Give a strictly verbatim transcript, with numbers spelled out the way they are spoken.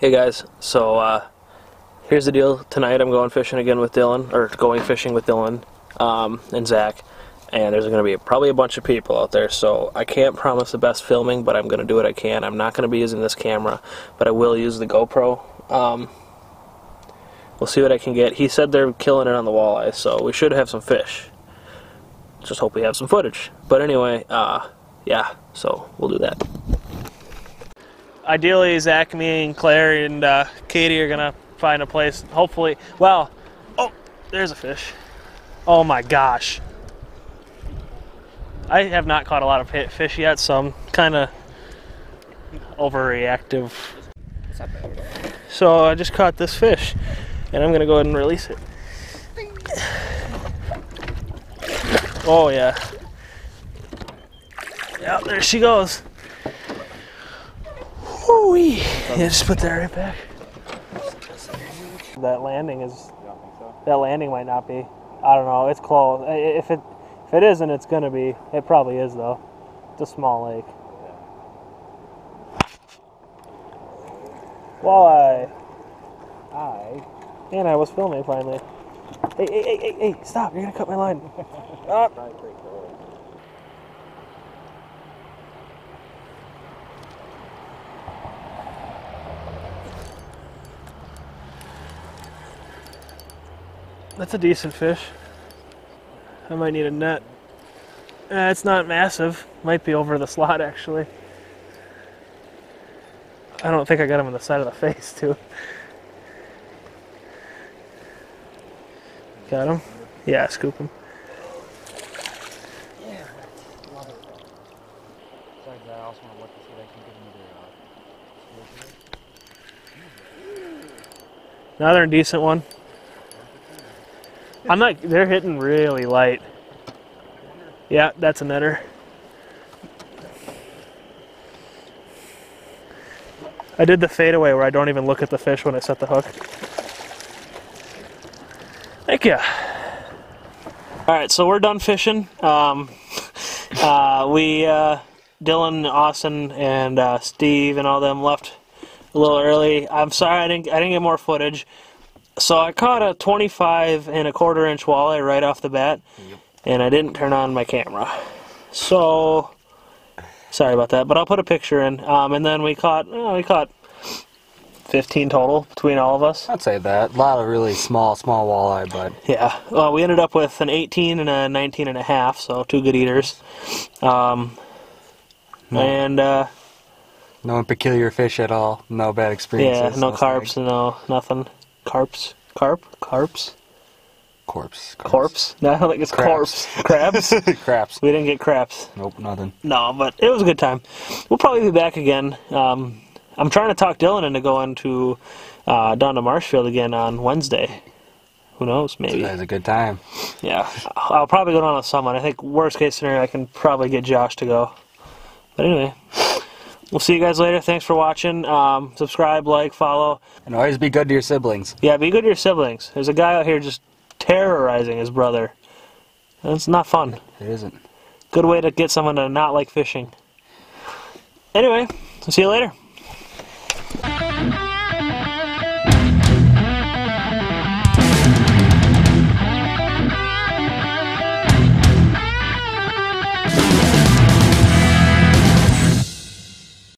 Hey guys, so uh, here's the deal. Tonight I'm going fishing again with Dylan, or going fishing with Dylan um, and Zach, and there's going to be probably a bunch of people out there, so I can't promise the best filming, but I'm going to do what I can. I'm not going to be using this camera, but I will use the GoPro. Um, we'll see what I can get. He said they're killing it on the walleye, so we should have some fish. Just hope we have some footage. But anyway, uh, yeah, so we'll do that. Ideally, Zach, me, and Claire, and uh, Katie are gonna find a place. Hopefully, well, oh, there's a fish. Oh my gosh! I have not caught a lot of fish yet, so I'm kind of overreactive. So I just caught this fish, and I'm gonna go ahead and release it. Oh yeah! Yeah, there she goes. Woo-wee. Yeah, just put that right back. That landing is, so. That landing might not be. I don't know. It's close. If it, if it isn't, it's gonna be. It probably is though. It's a small lake. Walleye. I. And I was filming finally. Hey, hey, hey, hey, hey! Stop! You're gonna cut my line. Up. That's a decent fish. I might need a net. Uh, it's not massive. Might be over the slot, actually. I don't think I got him on the side of the face, too. Got him? Yeah, scoop him. Yeah, I love it. Besides that, I also want to look to see if I can get him into the... Another decent one. I'm not, they're hitting really light. Yeah, that's a netter. I did the fadeaway where I don't even look at the fish when I set the hook. Thank you. All right, so we're done fishing. Um, uh, we, uh, Dylan, Austin, and uh, Steve and all them left a little early. I'm sorry I didn't, I didn't get more footage. So I caught a twenty-five and a quarter inch walleye right off the bat, yep. And I didn't turn on my camera. So, sorry about that, but I'll put a picture in. Um, and then we caught, oh, we caught fifteen total between all of us. I'd say that. A lot of really small, small walleye, but... Yeah. Well, we ended up with an eighteen and a nineteen and a half, so two good eaters. Um, no. And, uh... no peculiar fish at all. No bad experiences. Yeah, no carbs, like... no nothing. Carps, carp, carps, corpse, corpse. No, I don't think it's corpse. Crabs, craps. We didn't get craps. Nope, nothing. No, but it was a good time. We'll probably be back again. Um, I'm trying to talk Dylan into going to uh, down to Marshfield again on Wednesday. Who knows? Maybe. That's a good time. Yeah, I'll probably go down with someone. I think worst case scenario, I can probably get Josh to go. But anyway. We'll see you guys later. Thanks for watching. Um, subscribe, like, follow. And always be good to your siblings. Yeah, be good to your siblings. There's a guy out here just terrorizing his brother. That's not fun. It isn't. Good way to get someone to not like fishing. Anyway, see you later.